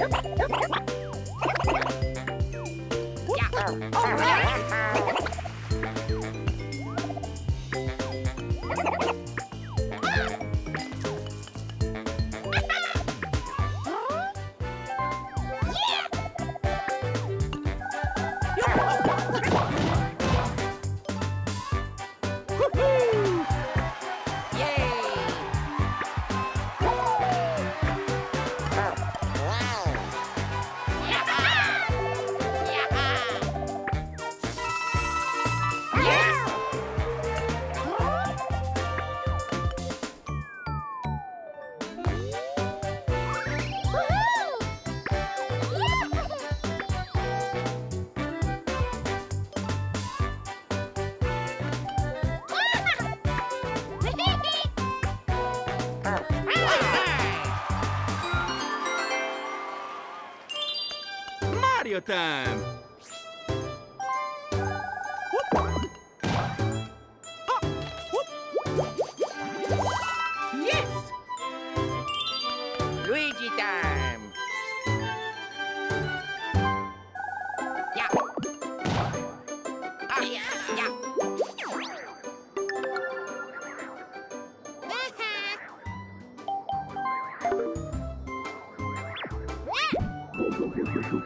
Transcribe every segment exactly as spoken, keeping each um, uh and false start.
Yeah. All right. Mario time! Yes! Luigi time! Yeah! Ah, yeah! Yeah! Yes! Yeah! Yes! Yeah! Wow! Mario time! Yes!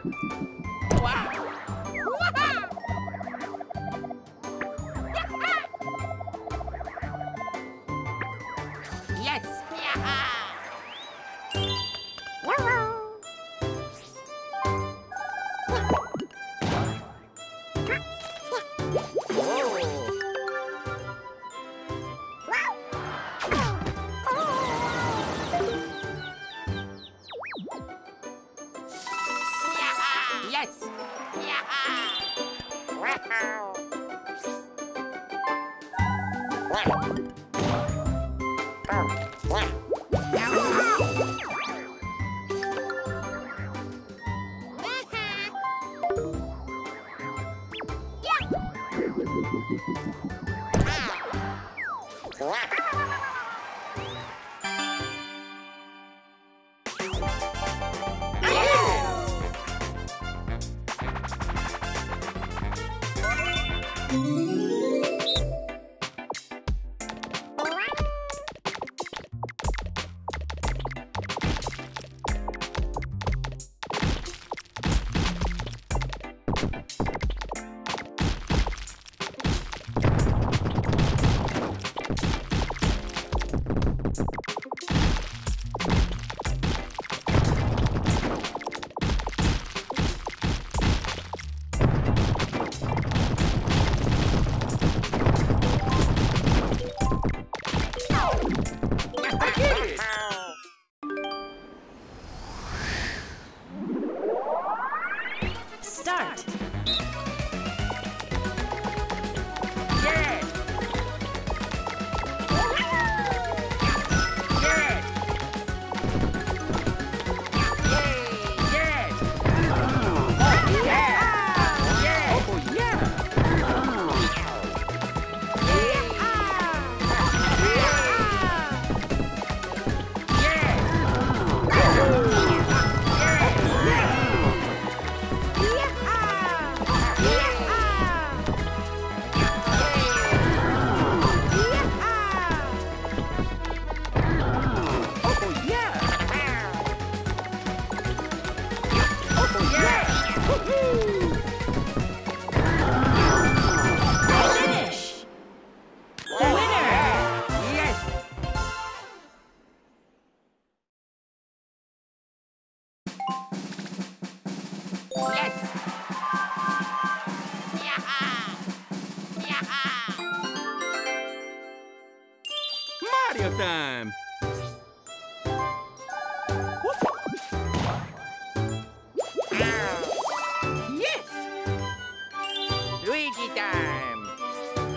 Luigi time! Yes!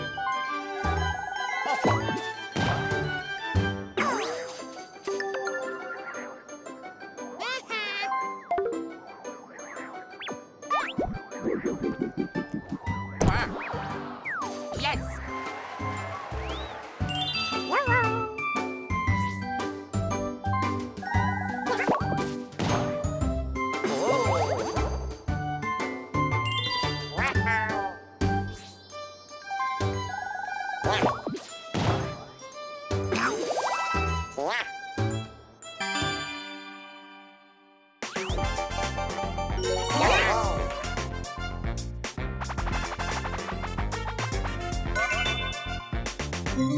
Time.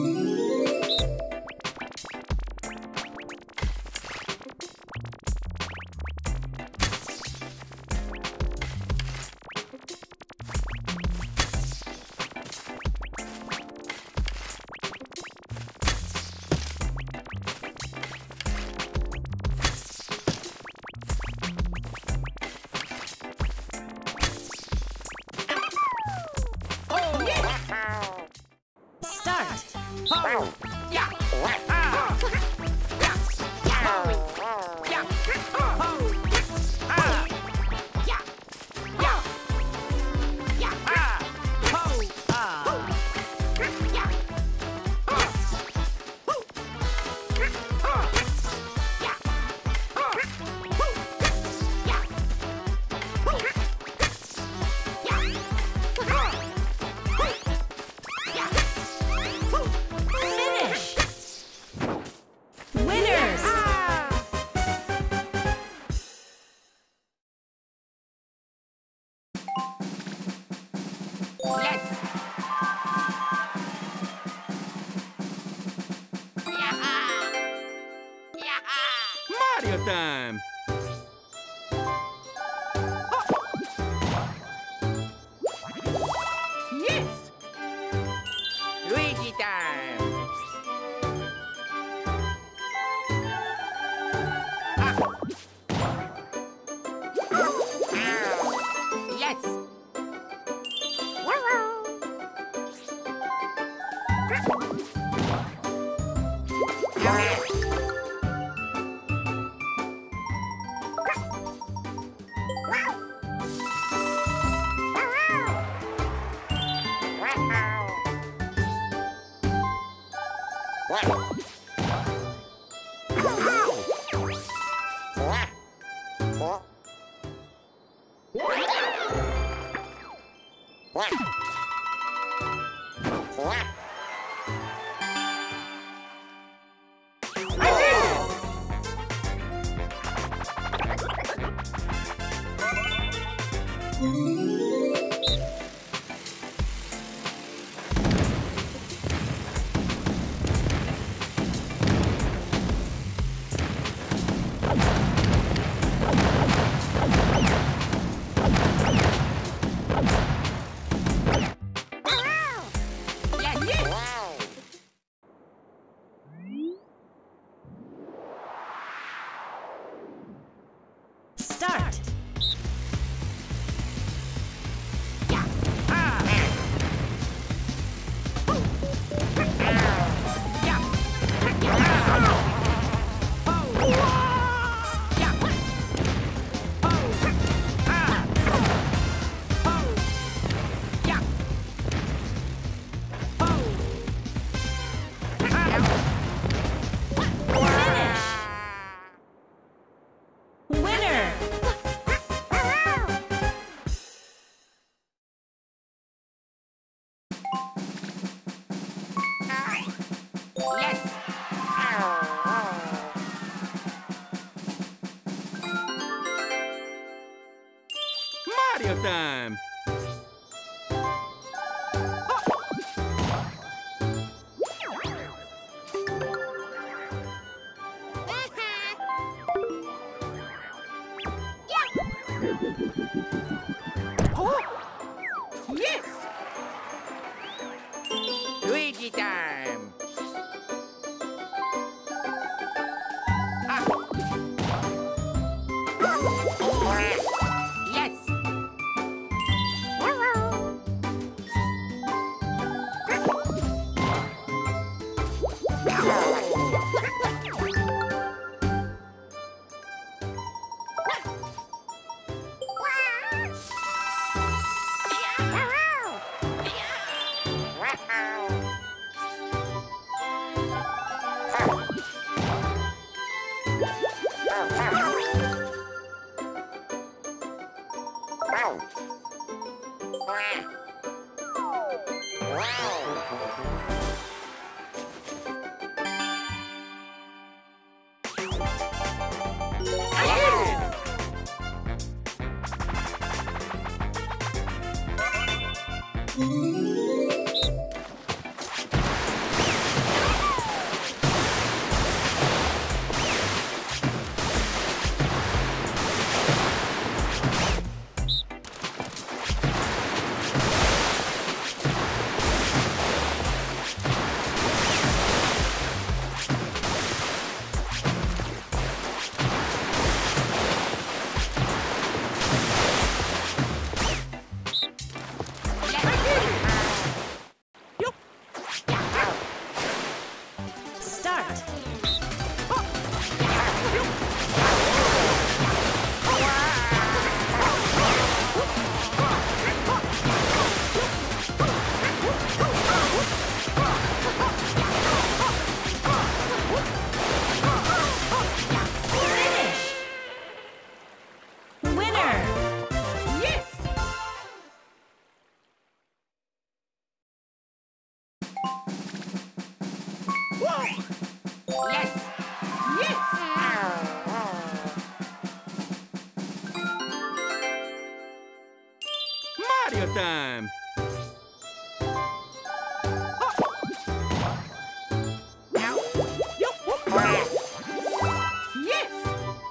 Time.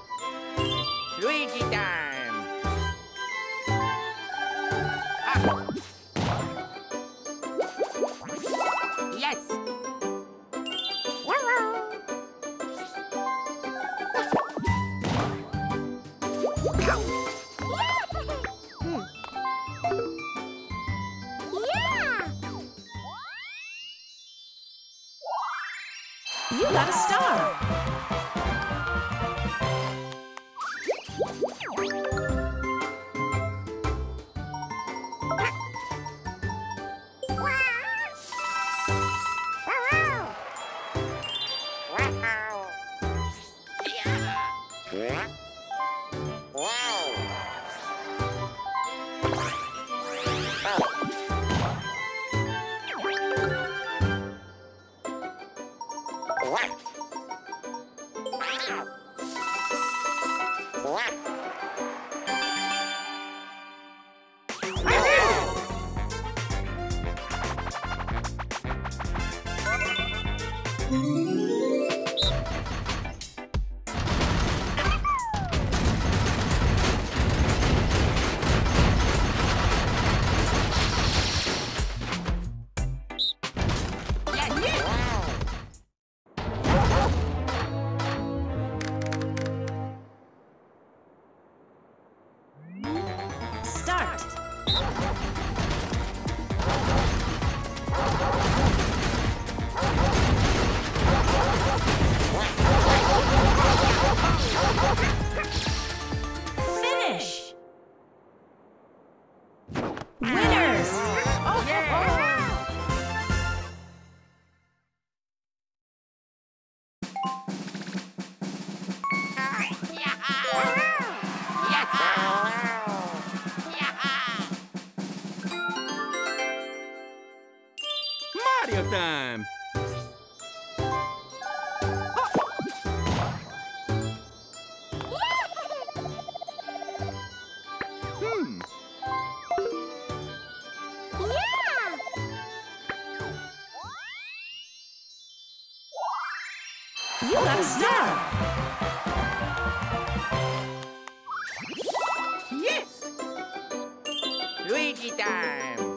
Time. You got a star! Time. Hmm. Yeah. You got a star. Yes. Luigi time.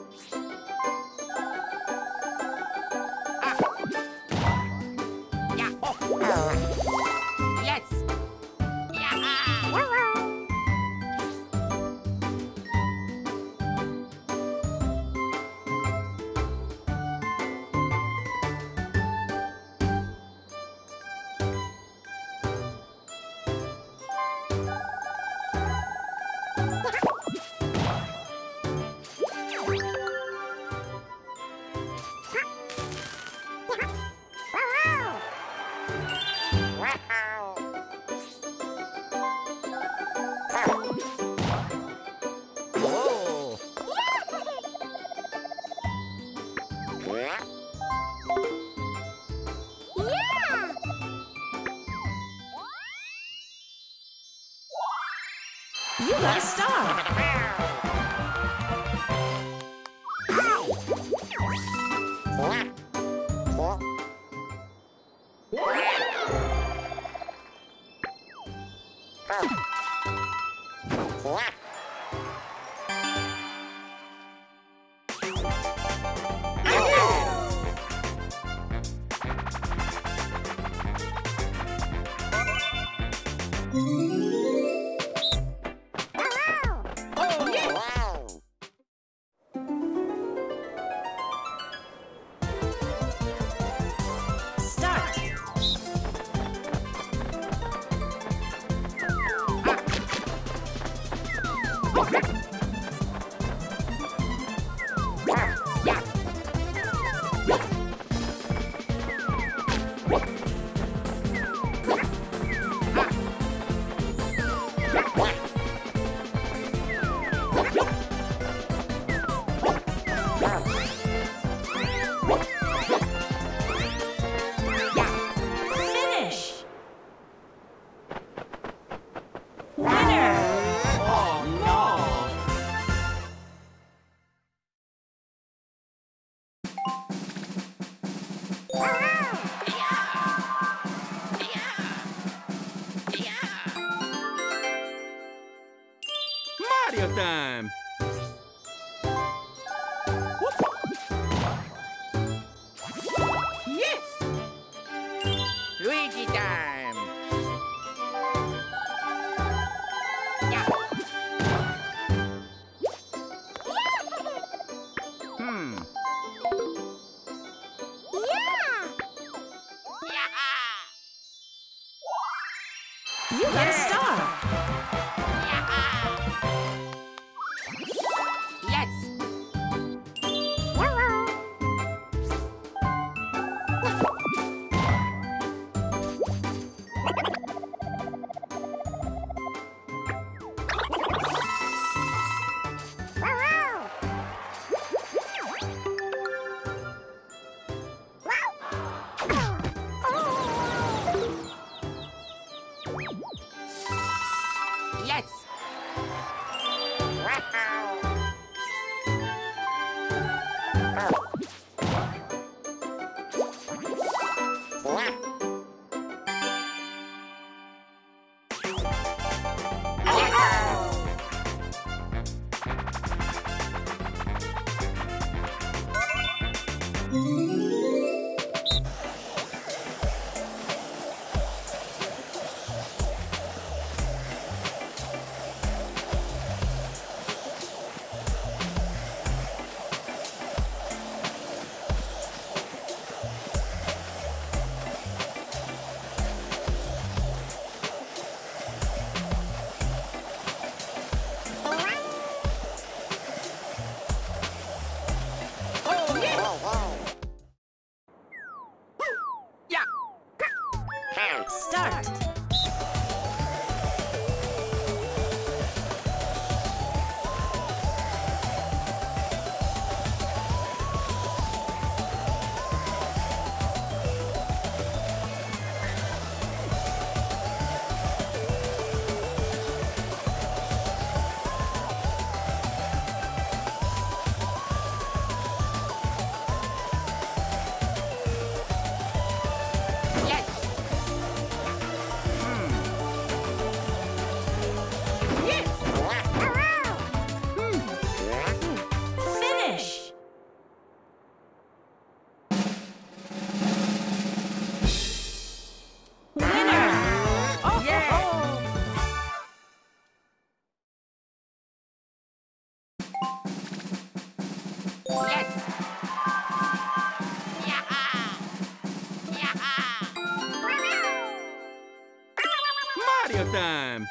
You got a star! I got a star. Yeah. Yes. Time.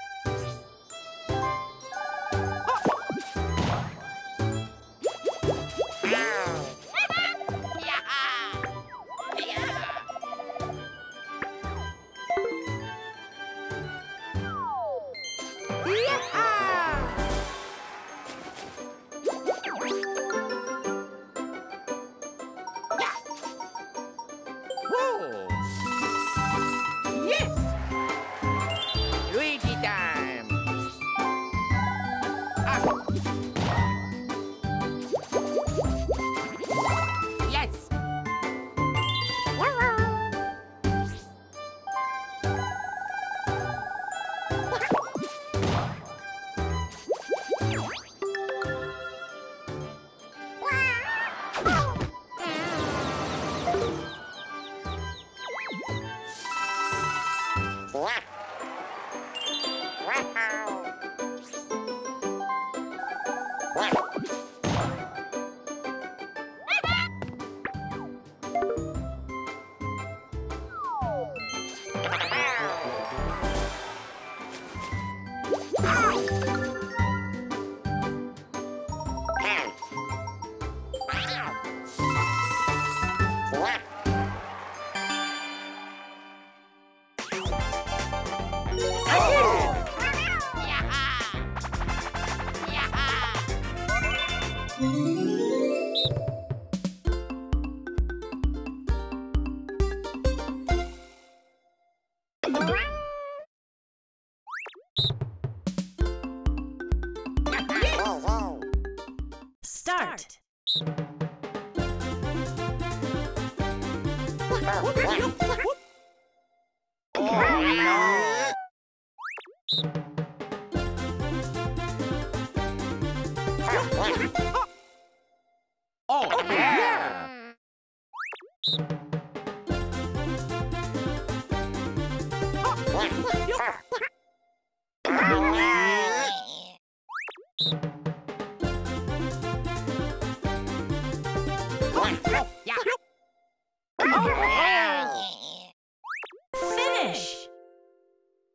Finish!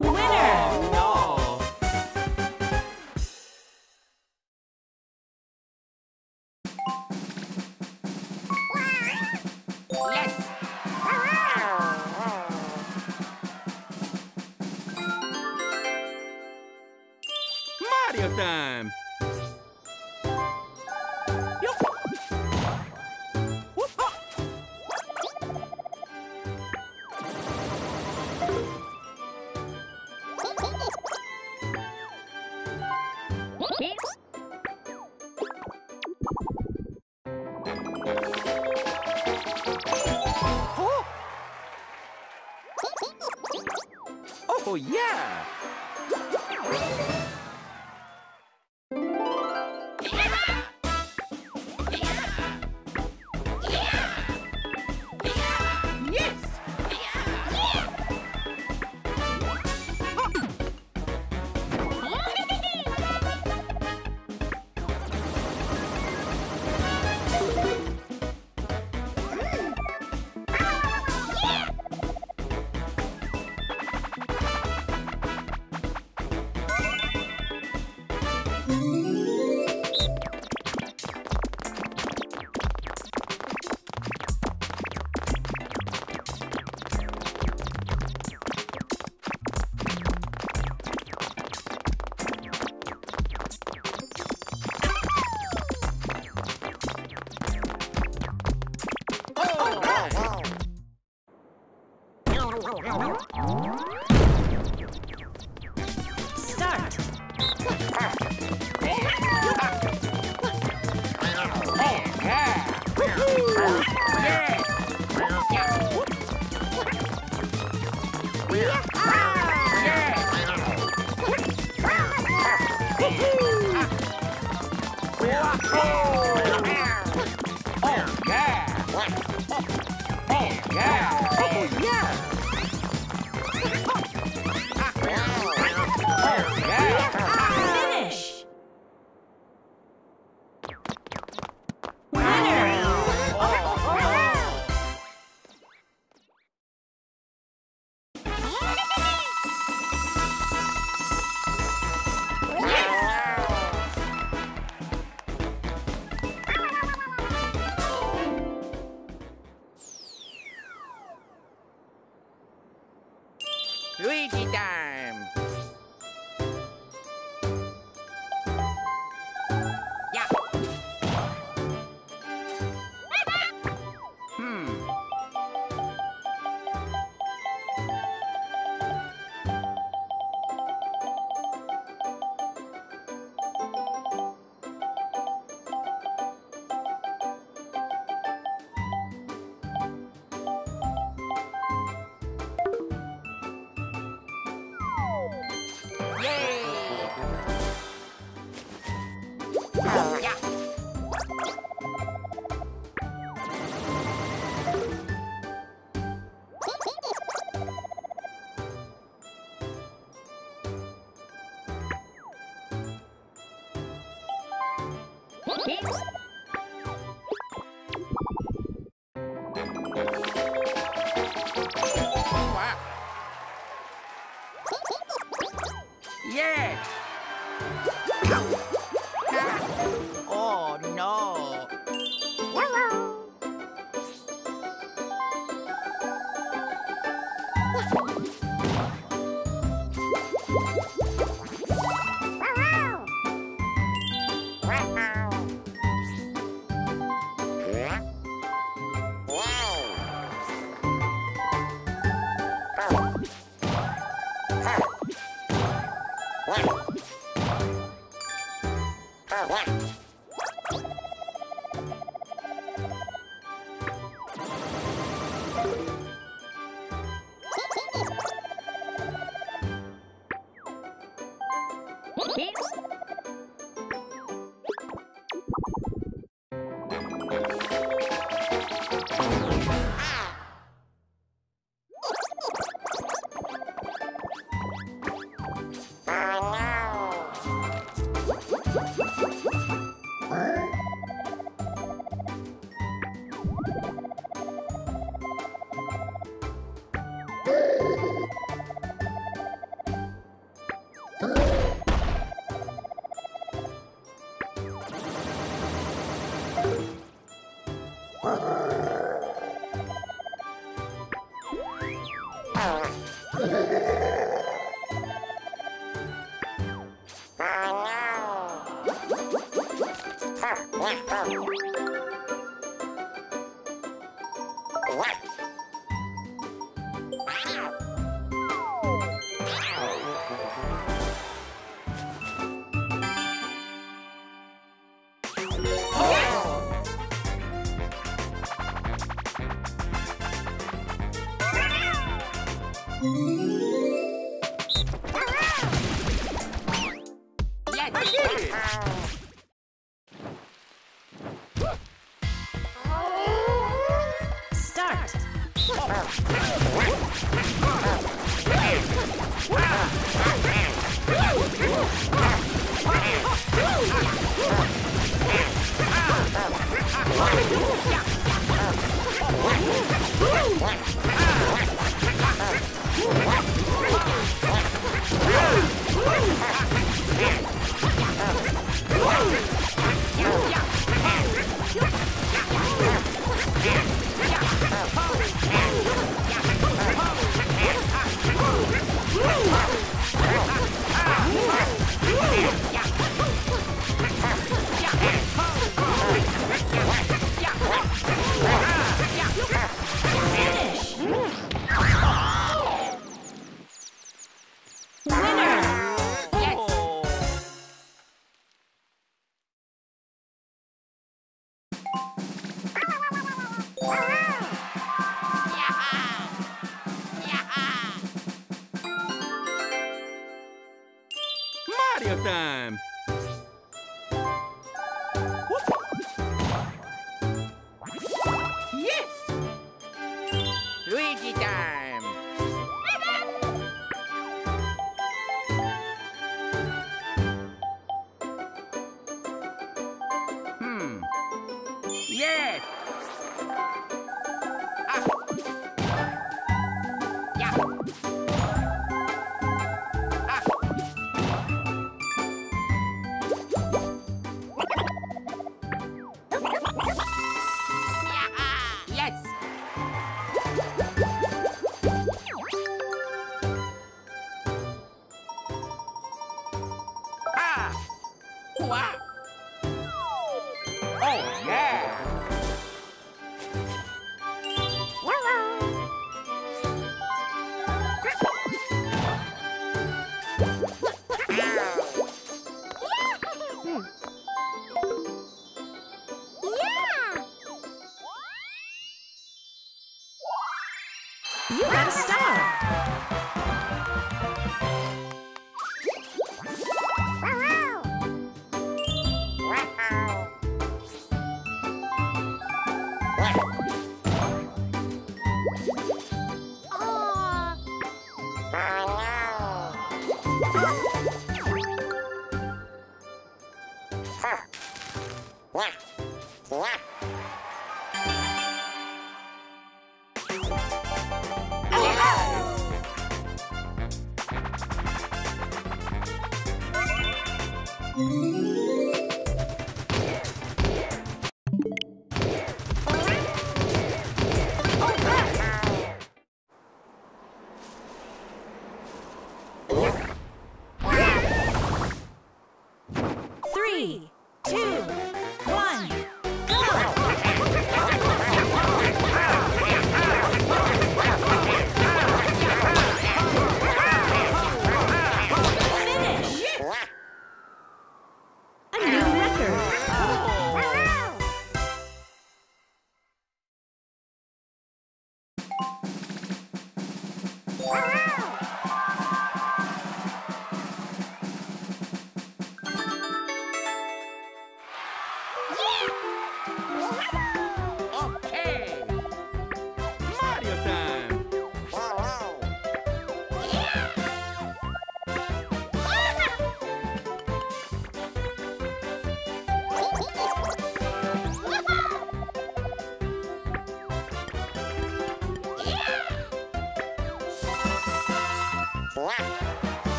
Winner! time. Oh, yeah! Luigi time! Yeah. Hmm. Peach. Wow.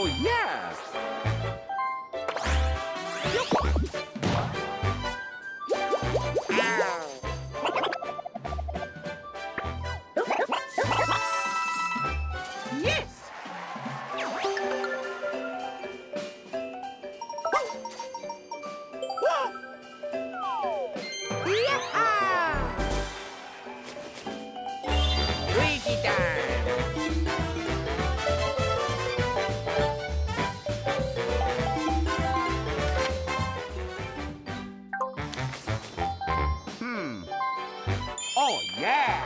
Oh, yes! Oh, yeah!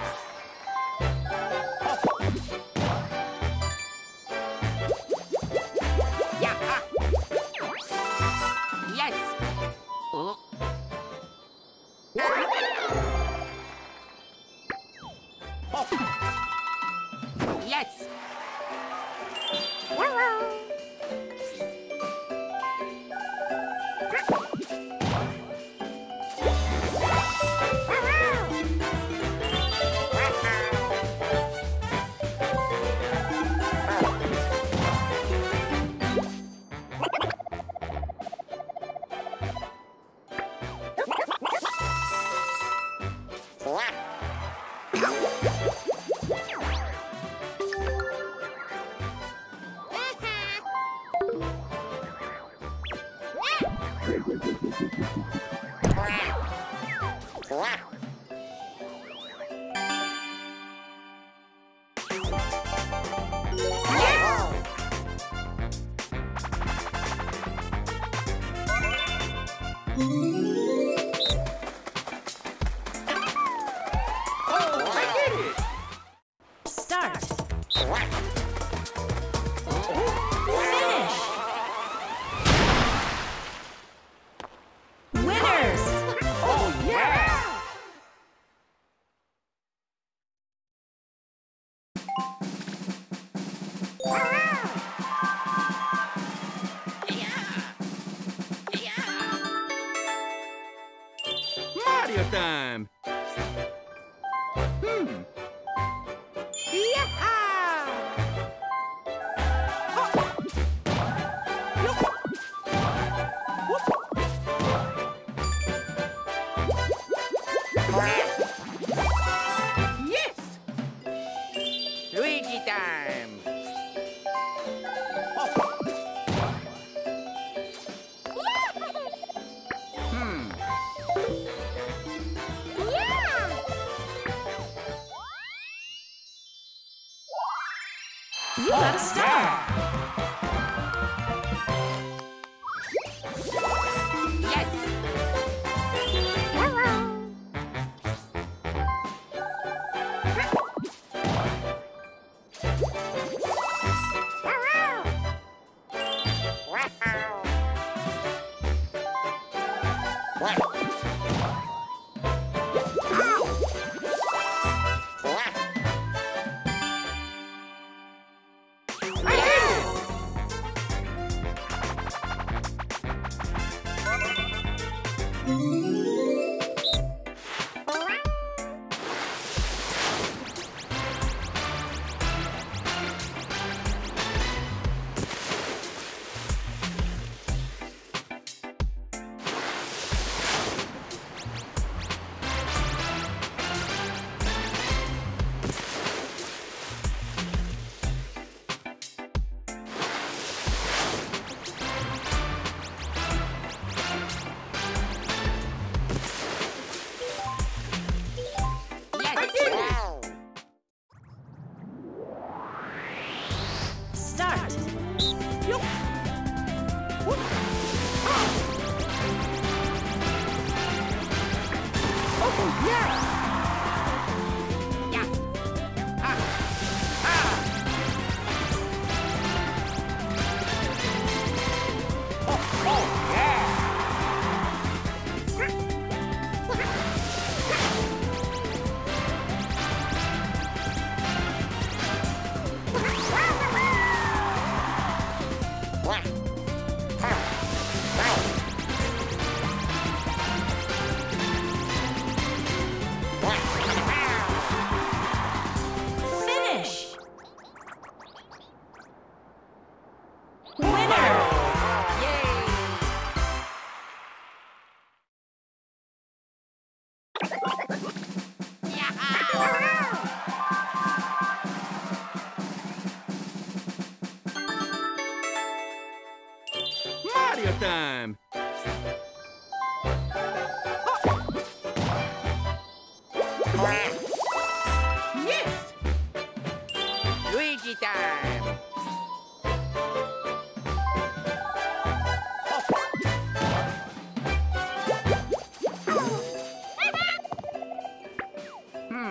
Time. Hmm.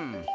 Hmm. Time.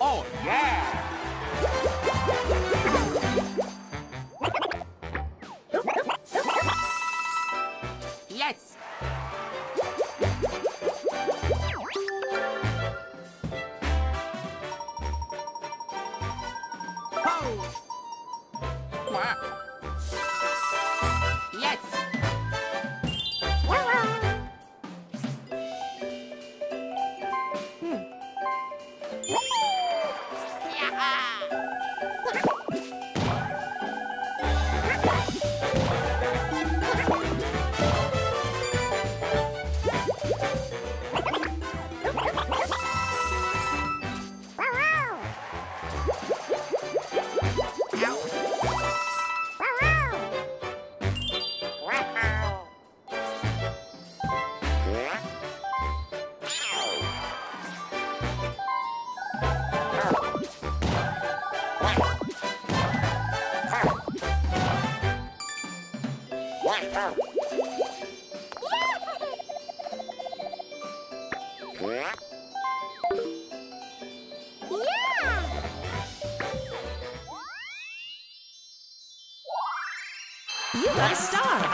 Oh, yeah! Yes! Oh! Wow. You got a star!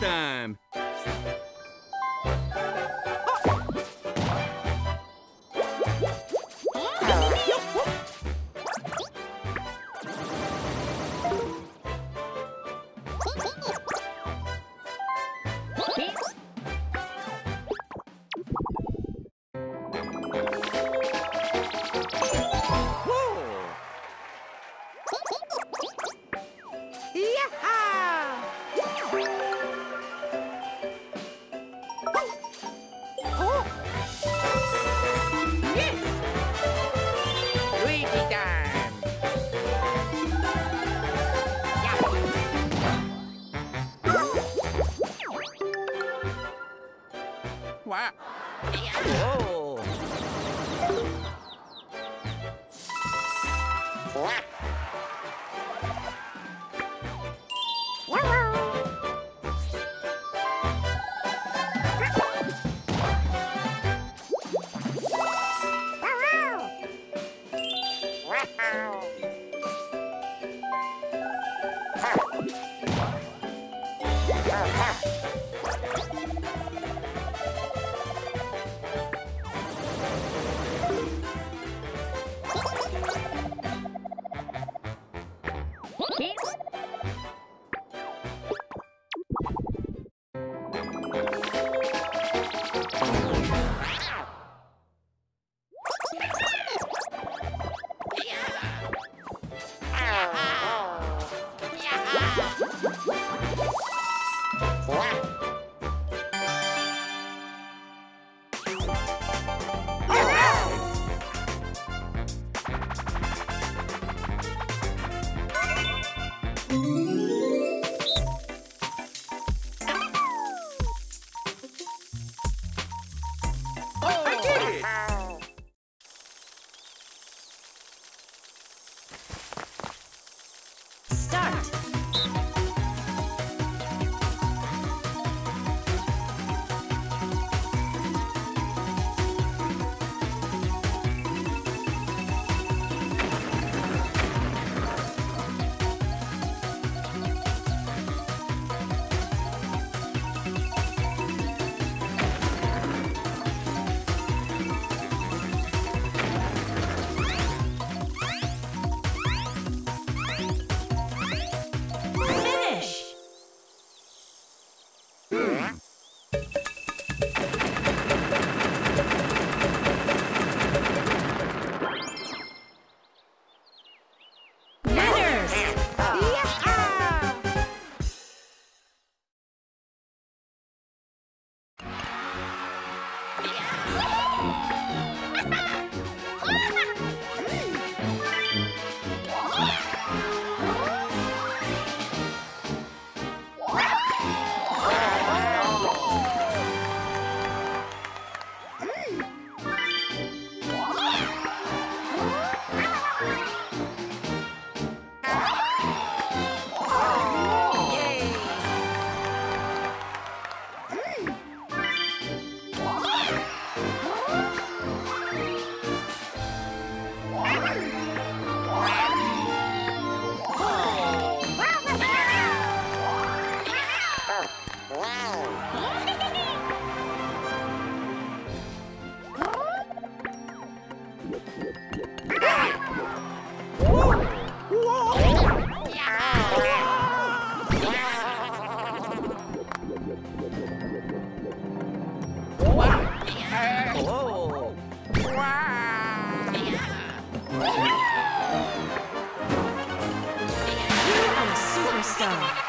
Time. Wow. Whoa. Stop.